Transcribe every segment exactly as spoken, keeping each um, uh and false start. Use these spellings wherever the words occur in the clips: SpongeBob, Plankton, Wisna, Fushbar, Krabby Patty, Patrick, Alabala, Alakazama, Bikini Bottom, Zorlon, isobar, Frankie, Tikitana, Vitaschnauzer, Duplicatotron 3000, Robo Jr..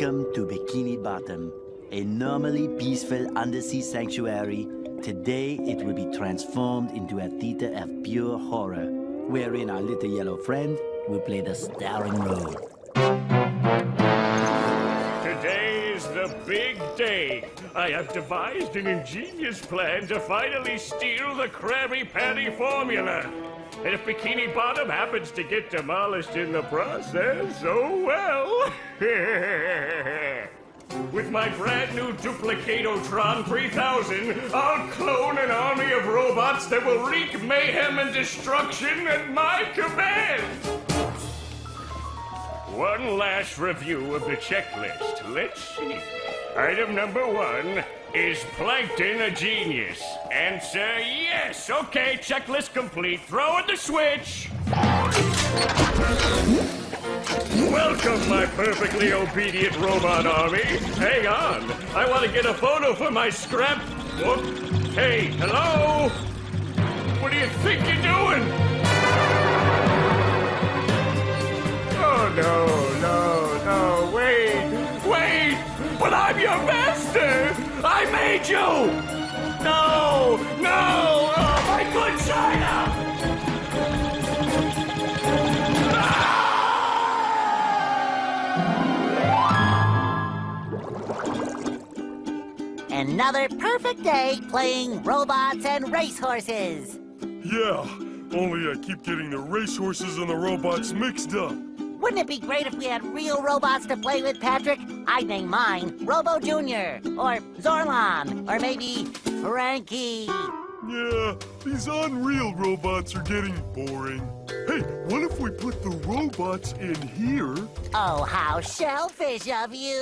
Welcome to Bikini Bottom, a normally peaceful undersea sanctuary. Today it will be transformed into a theater of pure horror, wherein our little yellow friend will play the starring role. Today's the big day. I have devised an ingenious plan to finally steal the Krabby Patty formula. And if Bikini Bottom happens to get demolished in the process, oh well. With my brand new Duplicatotron three thousand, I'll clone an army of robots that will wreak mayhem and destruction at my command. One last review of the checklist. Let's see. Item number one. Is Plankton a genius? Answer, yes. Okay, checklist complete. Throw in the switch. Welcome, my perfectly obedient robot army. Hang on. I want to get a photo for my scrap. Whoop. Hey, hello? What do you think you're doing? Oh, no, no, no. Wait, wait. But I'm your master. I made you! No! No! Oh, my good China! Ah! Another perfect day playing robots and racehorses. Yeah, only I keep getting the racehorses and the robots mixed up. Wouldn't it be great if we had real robots to play with, Patrick? I'd name mine Robo Junior, or Zorlon, or maybe Frankie. Yeah, these unreal robots are getting boring. Hey, what if we put the robots in here? Oh, how shellfish of you.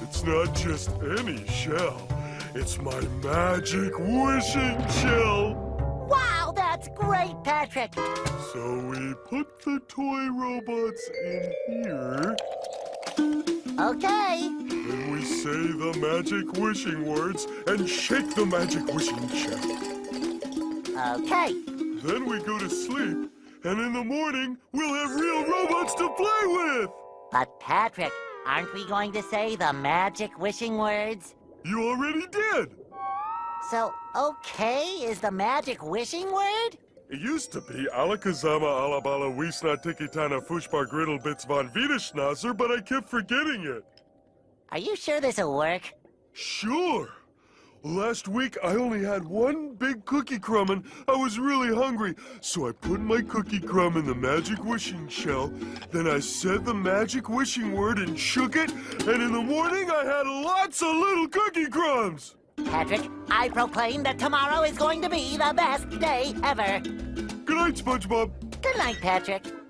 It's not just any shell. It's my magic wishing shell. Wow, that's great, Patrick. So we put the toy robots in here. Okay. Then we say the magic wishing words and shake the magic wishing shell. Okay. Then we go to sleep, and in the morning, we'll have real robots to play with. But, Patrick, aren't we going to say the magic wishing words? You already did. So, okay is the magic wishing word? It used to be Alakazama Alabala Wisna Tikitana Fushbar Griddle Bits von Vitaschnauzer, but I kept forgetting it. Are you sure this'll work? Sure. Last week I only had one big cookie crumb and I was really hungry, so I put my cookie crumb in the magic wishing shell, then I said the magic wishing word and shook it, and in the morning I had lots of little cookie crumbs! Patrick, I proclaim that tomorrow is going to be the best day ever. Good night, SpongeBob. Good night, Patrick.